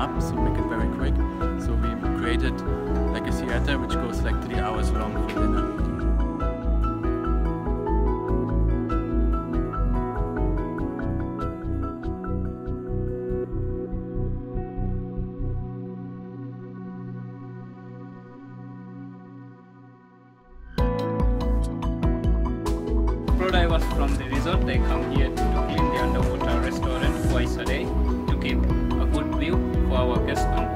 up, so make it very quick. So we created like a theater which goes like 3 hours long for dinner. Divers from the resort, they come here to clean the underwater restaurant twice a day to keep a good view for our guests.